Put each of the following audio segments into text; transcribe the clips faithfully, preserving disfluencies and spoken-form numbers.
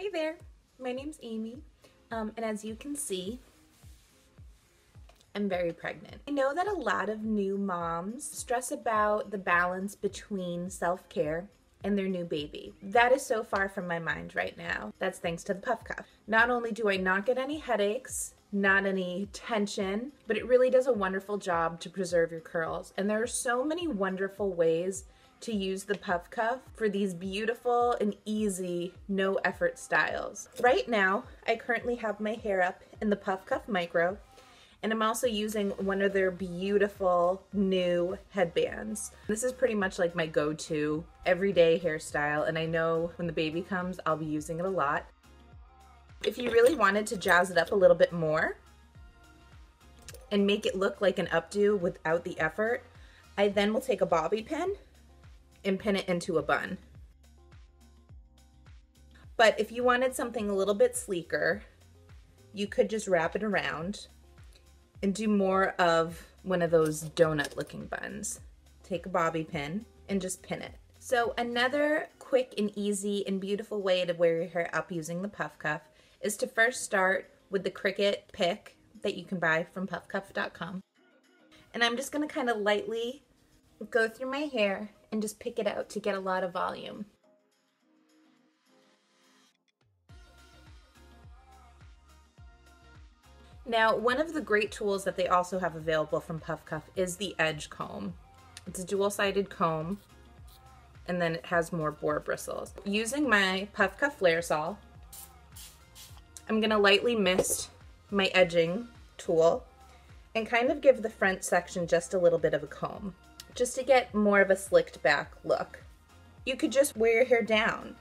Hey there, my name's Amy, um, and as you can see, I'm very pregnant. I know that a lot of new moms stress about the balance between self-care and their new baby. That is so far from my mind right now. That's thanks to the PuffCuff. Not only do I not get any headaches, not any tension, but it really does a wonderful job to preserve your curls. And there are so many wonderful ways to use the PuffCuff for these beautiful and easy, no effort styles. Right now, I currently have my hair up in the PuffCuff Micro, and I'm also using one of their beautiful new headbands. This is pretty much like my go-to everyday hairstyle, and I know when the baby comes, I'll be using it a lot. If you really wanted to jazz it up a little bit more and make it look like an updo without the effort, I then will take a bobby pin and pin it into a bun. But if you wanted something a little bit sleeker, you could just wrap it around and do more of one of those donut looking buns. Take a bobby pin and just pin it. So another quick and easy and beautiful way to wear your hair up using the PuffCuff is to first start with the Cricut pick that you can buy from puff cuff dot com. And I'm just gonna kind of lightly go through my hair and just pick it out to get a lot of volume. Now, one of the great tools that they also have available from PuffCuff is the edge comb. It's a dual-sided comb, and then it has more boar bristles. Using my PuffCuff FlareSol, I'm gonna lightly mist my edging tool and kind of give the front section just a little bit of a comb, just to get more of a slicked back look. You could just wear your hair down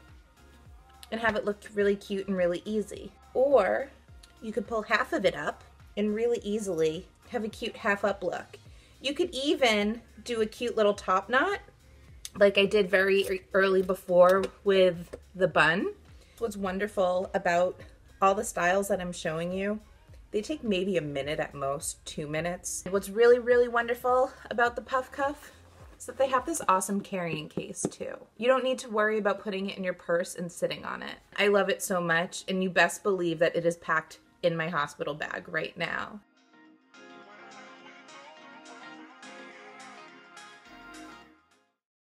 and have it look really cute and really easy. Or you could pull half of it up and really easily have a cute half up look. You could even do a cute little top knot like I did very early before with the bun. What's wonderful about all the styles that I'm showing you, they take maybe a minute at most, two minutes. What's really, really wonderful about the PuffCuff is that they have this awesome carrying case too. You don't need to worry about putting it in your purse and sitting on it. I love it so much, and you best believe that it is packed in my hospital bag right now.